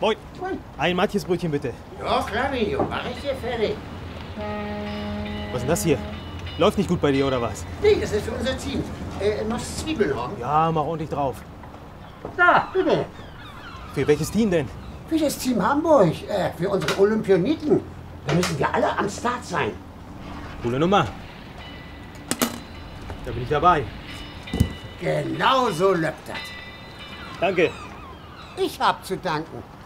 Moin. Moin. Ein Matjesbrötchen bitte. Ja, klar, Junge. Mach ich dir fertig. Was ist denn das hier? Läuft nicht gut bei dir, oder was? Nee, das ist für unser Team. Machst du Zwiebeln haben? Ja, mach ordentlich drauf. Da, bitte. Für welches Team denn? Für das Team Hamburg. Für unsere Olympioniken. Da müssen wir alle am Start sein. Coole Nummer. Da bin ich dabei. Genau so läuft das. Danke. Ich hab zu danken.